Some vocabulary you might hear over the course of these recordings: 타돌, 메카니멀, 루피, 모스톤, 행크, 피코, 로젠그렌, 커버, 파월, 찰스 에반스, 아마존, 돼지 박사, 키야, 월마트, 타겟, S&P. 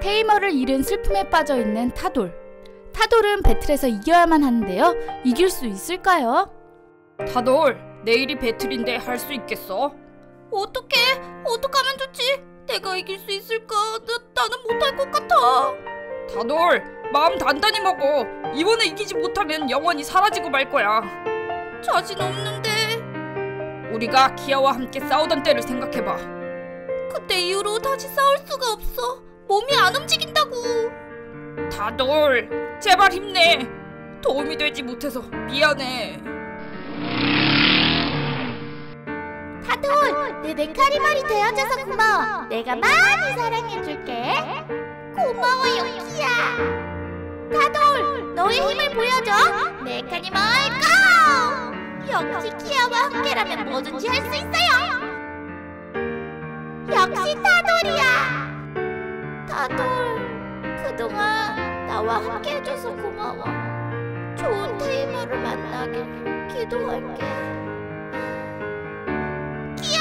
테이머를 잃은 슬픔에 빠져있는 타돌. 타돌은 배틀에서 이겨야만 하는데요. 이길 수 있을까요? 타돌, 내일이 배틀인데 할 수 있겠어? 어떡해? 어떡하면 좋지? 내가 이길 수 있을까? 나는 못할 것 같아. 타돌, 마음 단단히 먹어. 이번에 이기지 못하면 영원히 사라지고 말 거야. 자신 없는데. 우리가 키야와 함께 싸우던 때를 생각해봐. 그때 이후로 다시 싸울 수가 없어. 몸이 안 움직인다고. 타돌, 제발 힘내. 도움이 되지 못해서 미안해. 타돌, 내 메카니멀이 되어줘서 고마워. 내가 많이 사랑해줄게. 고마워요, 키야. 타돌, 너의 힘을 보여줘. 메카니멀 고! 역시 키야와 함께라면 뭐든지 할 수 있어요. 역시 타돌이야. 타돌, 그동안 나와 함께 해줘서 고마워. 좋은 테이머를 만나길 기도할게. 키야,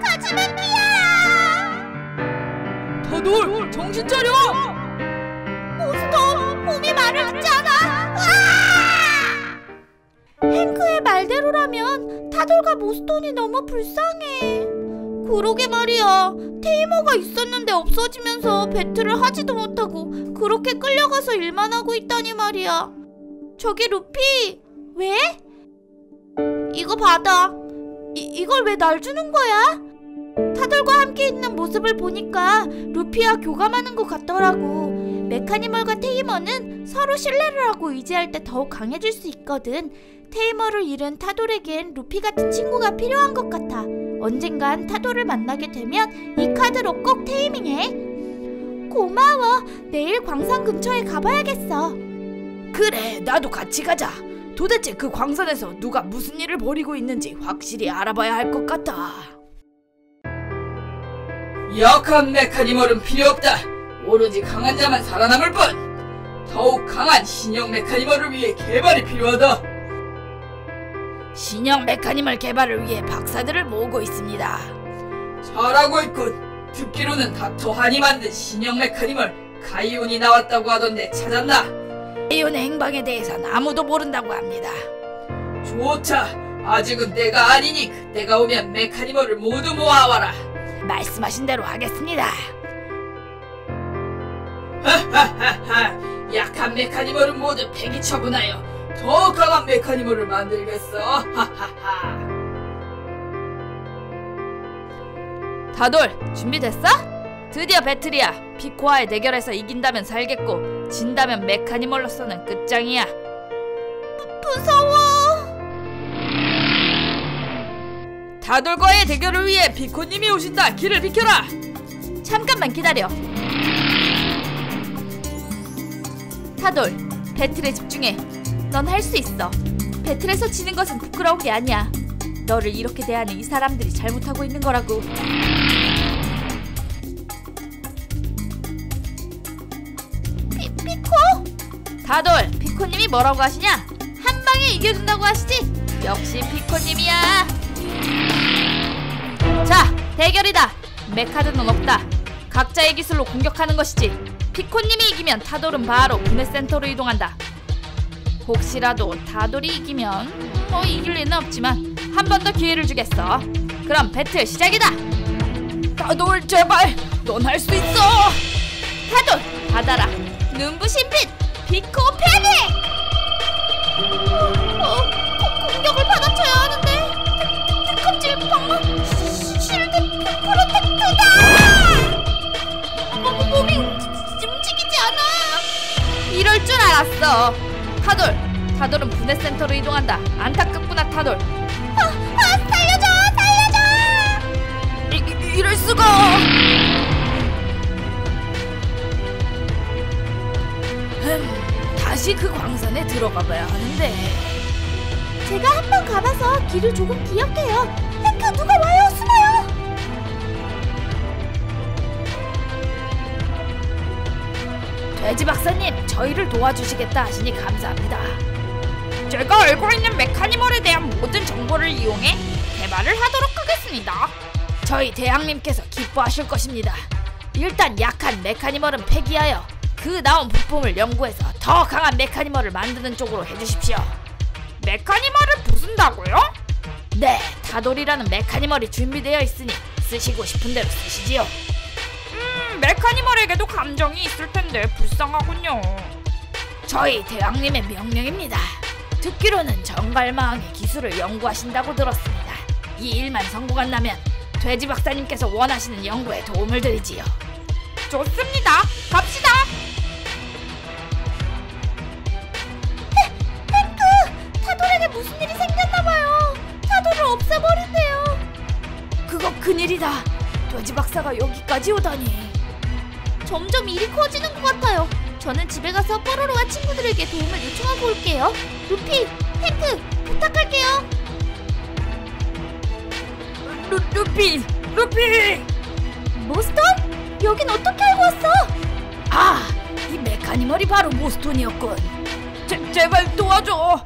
가지마 키야! 타돌, 정신 차려! 모스톤, 몸이 말을 듣지 않아! 으아! 행크의 말대로라면 타돌과 모스톤이 너무 불쌍해. 그러게 말이야. 테이머가 있었는데 없어지면서 배틀을 하지도 못하고 그렇게 끌려가서 일만 하고 있다니 말이야. 저기 루피! 왜? 이거 받아. 이걸 왜 날 주는 거야? 타돌과 함께 있는 모습을 보니까 루피와 교감하는 것 같더라고. 메카니멀과 테이머는 서로 신뢰를 하고 의지할 때 더욱 강해질 수 있거든. 테이머를 잃은 타돌에겐 루피 같은 친구가 필요한 것 같아. 언젠간 타돌을 만나게 되면 이 카드로 꼭 테이밍해. 고마워. 내일 광산 근처에 가봐야겠어. 그래, 나도 같이 가자. 도대체 그 광산에서 누가 무슨 일을 벌이고 있는지 확실히 알아봐야 할 것 같다. 약한 메카니멀은 필요 없다. 오로지 강한 자만 살아남을 뿐. 더욱 강한 신형 메카니멀을 위해 개발이 필요하다. 신형 메카니멀 개발을 위해 박사들을 모으고 있습니다. 잘하고 있군. 듣기로는 닥터 한이 만든 신형 메카니멀 가이온이 나왔다고 하던데 찾았나? 가이온의 행방에 대해선 아무도 모른다고 합니다. 좋다. 아직은 때가 아니니 그때가 오면 메카니멀을 모두 모아와라. 말씀하신 대로 하겠습니다. 하하하하. 약한 메카니멀은 모두 폐기 처분하여 더 강한 메카니멀을 만들겠어. 하하하. 다돌, 준비됐어? 드디어 배틀이야. 피코와의 대결에서 이긴다면 살겠고 진다면 메카니멀로서는 끝장이야. 무서워. 다돌과의 대결을 위해 피코님이 오신다. 길을 비켜라. 잠깐만 기다려. 타돌, 배틀에 집중해. 넌 할 수 있어. 배틀에서 지는 것은 부끄러운 게 아니야. 너를 이렇게 대하는 이 사람들이 잘못하고 있는 거라고. 피코? 다돌, 피코님이 뭐라고 하시냐? 한 방에 이겨준다고 하시지? 역시 피코님이야. 자, 대결이다. 메카드는 없다. 각자의 기술로 공격하는 것이지. 피코님이 이기면 타돌은 바로 분해센터로 이동한다. 혹시라도 타돌이 이기면 뭐 이길 리는 없지만 한 번 더 기회를 주겠어. 그럼 배틀 시작이다. 타돌, 제발 넌 할 수 있어. 타돌, 받아라. 눈부신 빛 피코 패닉. 공격을 받아쳐야 하는데 등껍질 방망 실드 프로텍트다. 몸이 움직이지 않아. 이럴 줄 알았어. 타돌, 타돌은 분해센터로 이동한다. 안타깝구나, 타돌. 살려줘, 살려줘! 이럴 수가! 다시 그 광산에 들어가봐야 하는데. 제가 한번 가봐서 길을 조금 기억해요. 행크, 누가 와요? 숨어요! 돼지 박사님, 저희를 도와주시겠다 하시니 감사합니다. 제가 알고 있는 메카니멀에 대한 모든 정보를 이용해 개발을 하도록 하겠습니다. 하겠습니다. 저희 대왕님께서 기뻐하실 것입니다. 일단 약한 메카니멀은 폐기하여 그 나온 부품을 연구해서 더 강한 메카니멀을 만드는 쪽으로 해주십시오. 메카니멀을 부순다고요? 네, 타돌이라는 메카니멀이 준비되어 있으니 쓰시고 싶은 대로 쓰시지요. 메카니멀에게도 감정이 있을 텐데 불쌍하군요. 저희 대왕님의 명령입니다. 듣기로는 정갈마왕의 기술을 연구하신다고 들었습니다. 이 일만 성공한다면 돼지 박사님께서 원하시는 연구에 도움을 드리지요. 좋습니다. 갑시다. 행크! 타돌에게 무슨 일이 생겼나봐요. 타돌을 없애버린대요. 그거 큰일이다. 돼지 박사가 여기까지 오다니. 점점 일이 커지는 것 같아요. 저는 집에 가서 뽀로로와 친구들에게 도움을 요청하고 올게요. 루피, 행크, 부탁할게요. 루피! 모스톤? 여긴 어떻게 알고 왔어? 아, 이 메카니멀이 바로 모스톤이었군. 제발 도와줘.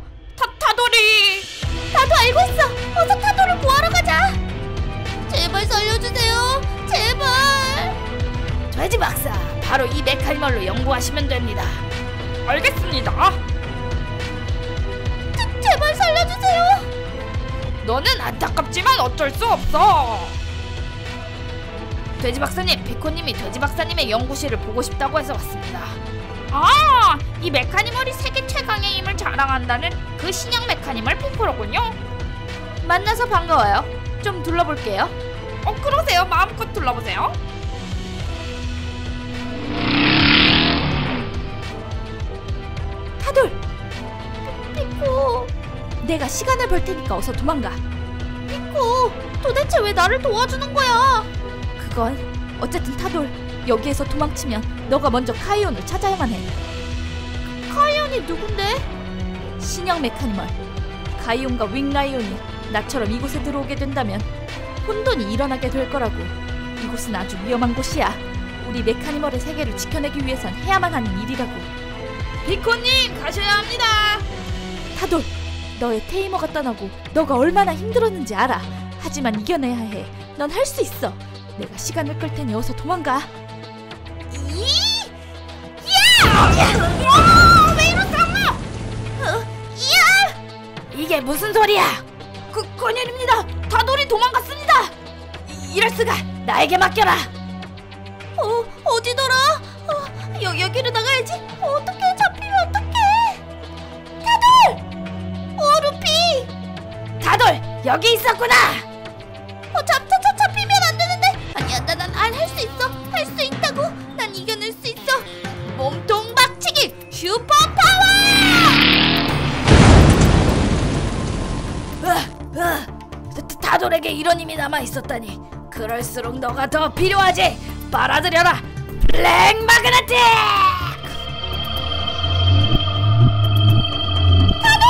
타돌이! 나도 알고 있어. 어서 타돌을 구하러 가자. 제발 살려주세요. 제발. 돼지 박사, 바로 이 메카니멀로 연구하시면 됩니다. 알겠습니다. 제발 살려주세요. 너는 안타깝지만 어쩔 수 없어. 돼지 박사님, 피코님이 돼지 박사님의 연구실을 보고 싶다고 해서 왔습니다. 아, 이 메카니멀이 세계 최강의 힘을 자랑한다는 그 신형 메카니멀 피코로군요. 만나서 반가워요. 좀 둘러볼게요. 그러세요. 마음껏 둘러보세요. 타돌! 피코! 내가 시간을 벌 테니까 어서 도망가. 피코! 도대체 왜 나를 도와주는 거야? 그건 어쨌든 타돌, 여기에서 도망치면 너가 먼저 카이온을 찾아야만 해. 카이온이 누군데? 신형 메카니멀. 카이온과 윙라이온이 나처럼 이곳에 들어오게 된다면 혼돈이 일어나게 될 거라고. 이곳은 아주 위험한 곳이야. 우리 메카니멀의 세계를 지켜내기 위해선 해야만 하는 일이라고. 비코님, 가셔야 합니다. 타돌, 너의 테이머가 떠나고 너가 얼마나 힘들었는지 알아. 하지만 이겨내야 해. 넌 할 수 있어. 내가 시간을 끌 테니 어서 도망가. 야! 왜 이러세요? 야! 이게 무슨 소리야? 큰일입니다. 타돌이 도망갔습니다. 이럴 수가. 나에게 맡겨라. 어디더라? 여기로 나가야지. 어떻게 잡히면 어떡해. 타돌! 루피! 타돌, 여기 있었구나. 잡히면 안 되는데. 아니야, 난 할 수 있어. 할 수 있다고. 난 이겨낼 수 있어. 몸통 박치기 슈퍼 파워! 타돌에게 이런 힘이 남아 있었다니. 그럴수록 너가 더 필요하지. 빨아들여라. 블랙 마그네틱! 타돌!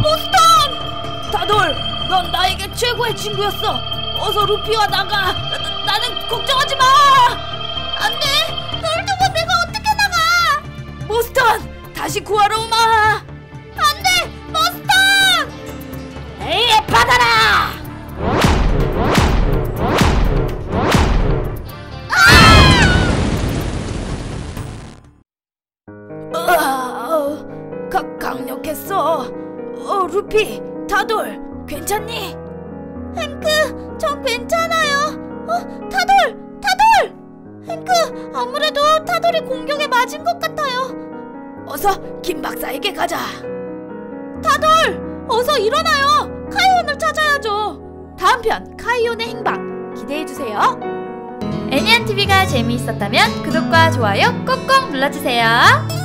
모스톤! 타돌, 넌 나에게 최고의 친구였어. 어서 루피와 나가. 나는 걱정하지 마. 안 돼. 널 두고 내가 어떻게 나가? 모스톤, 다시 구하러 오마. 안 돼, 모스톤! 에이, 받아라. 강력했어. 루피, 타돌, 괜찮니? 행크, 전 괜찮아요. 타돌! 행크, 아무래도 타돌이 공격에 맞은 것 같아요. 어서 김 박사에게 가자. 타돌, 어서 일어나요. 카이온을 찾아야죠. 다음 편, 카이온의 행방 기대해주세요. 애니안TV가 재미있었다면 구독과 좋아요 꼭꼭 눌러주세요.